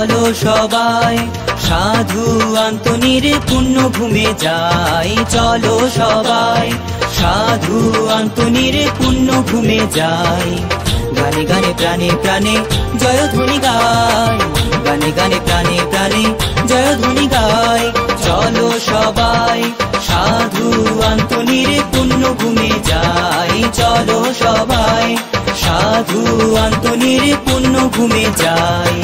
চলো সবাই সাধু আন্তনির পুণ্যভূমে যাই, চলো সবাই সাধু আন্তনির পুণ্যভূমে যাই। গানে গানে প্রাণে প্রাণে জয়ধ্বনি গাই, গানে গানে প্রাণে প্রাণে জয়ধ্বনি গাই। চলো সবাই সাধু আন্তনির পুণ্যভূমে যাই, চলো সবাই সাধু আন্তনির পুণ্যভূমে যাই।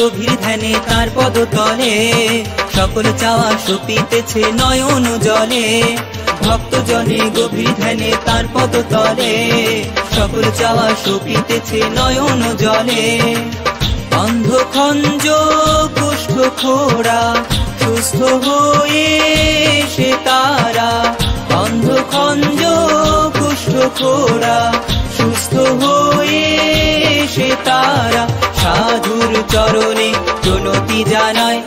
গভীর ধ্যানে তার পদ তলে সকল চাওয়া সুপিতেছে নয়ন জলে, ভক্তজনে গভীর ধ্যানে তার পদ তলে সকল চাওয়া সুপিতেছে নয়ন জলে। অন্ধখঞ্জ পুষ্প খোড়া সুস্থ হয়ে সে তারা, অন্ধখঞ্জ পুষ্প খোড়া সুস্থ হয়ে সে তারা। সাধুর চরণে প্রণতি জানায়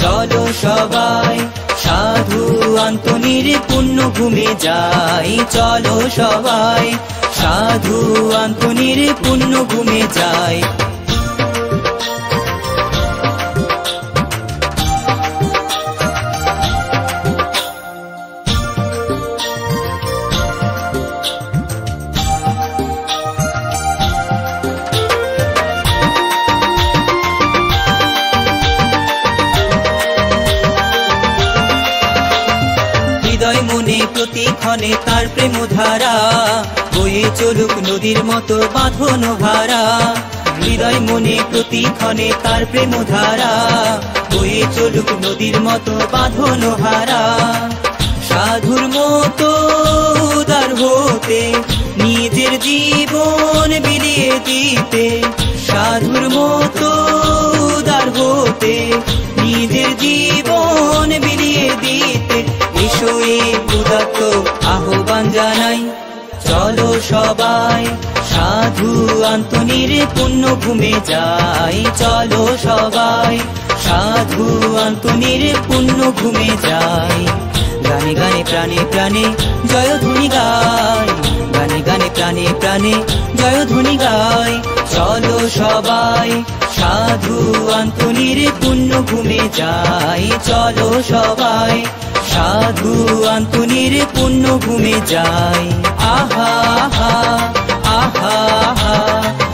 চলো সবাই সাধু আন্তনির পুণ্যভূমে যাই, চলো সবাই সাধু আন্তনির পুণ্যভূমে যাই। প্রতিক্ষণে তার প্রেম ধারা বয়ে চলুক নদীর মতো বাঁধন ভারা, হৃদয় মনে প্রতিক্ষণে তার প্রেম ধারা বয়ে চলুক নদীর মতো বাঁধন হারা। সাধুর মতো উদার হতে নিজের জীবন বিলিয়ে দিতে, সাধুর মতো উদার হতে নিজের জীবন বিলিয়ে দিতে। উদাত্ত আহ্বান জানাই চলো সবাই সাধু আন্তনির পুণ্যভূমে যাই, চলো সবাই সাধু আন্তনির পুণ্যভূমে যাই। গানে গানে প্রাণে প্রাণে জয়ধ্বনি গাই, গানে গানে প্রাণে প্রাণে জয়ধ্বনি গাই। চলো সবাই সাধু আন্তনির পুণ্যভূমে যাই, চলো সবাই সাধু আন্তনির পুণ্যভূমে যাই। আহা আহা আহা আহা।